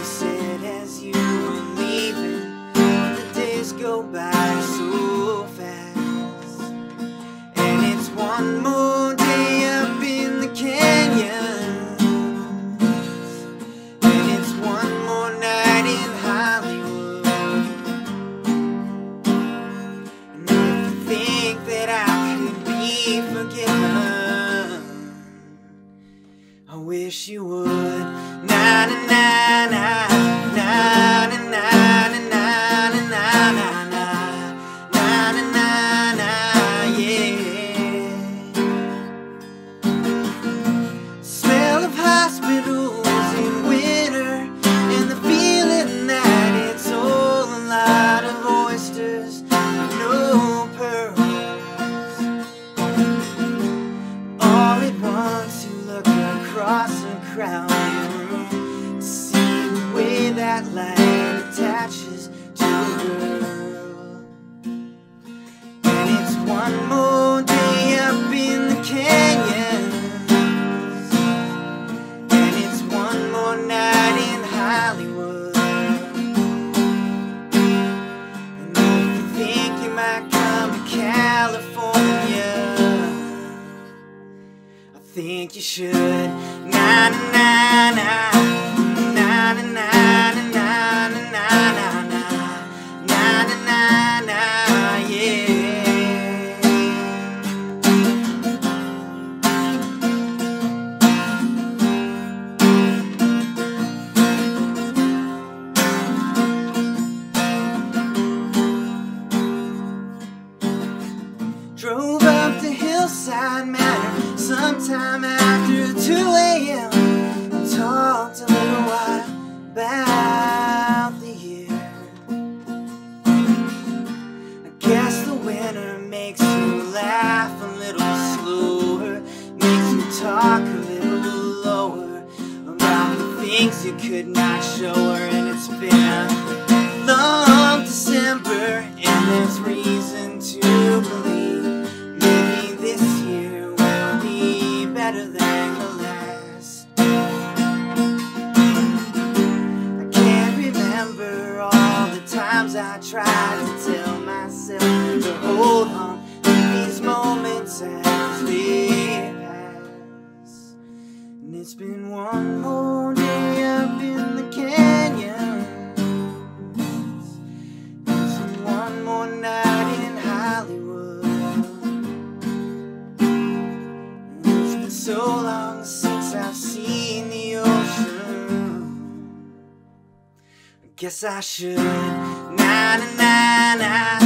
said as you were leaving, the days go by so fast. And it's one more day up in the canyon, and it's one more night in Hollywood. And if you think that I could be forgiven, I wish you would. Na na na na. That light attaches to a girl, and it's one more day up in the canyons, and it's one more night in Hollywood. And if you think you might come to California, I think you should. Na na na na na na. Drove up to Hillside Manor sometime after 2 AM, and talked a little while about the year. I guess the winter makes you laugh a little slower, makes you talk a little lower about the things you could not show her. And it's been a long December, and there's reason to believe than the last. I can't remember all the times I tried to tell myself to hold on to these moments as they pass. And it's been one more day up in the canyons, and it's one more night in Hollywood. So long since I've seen the ocean, I guess I should. Na na na na.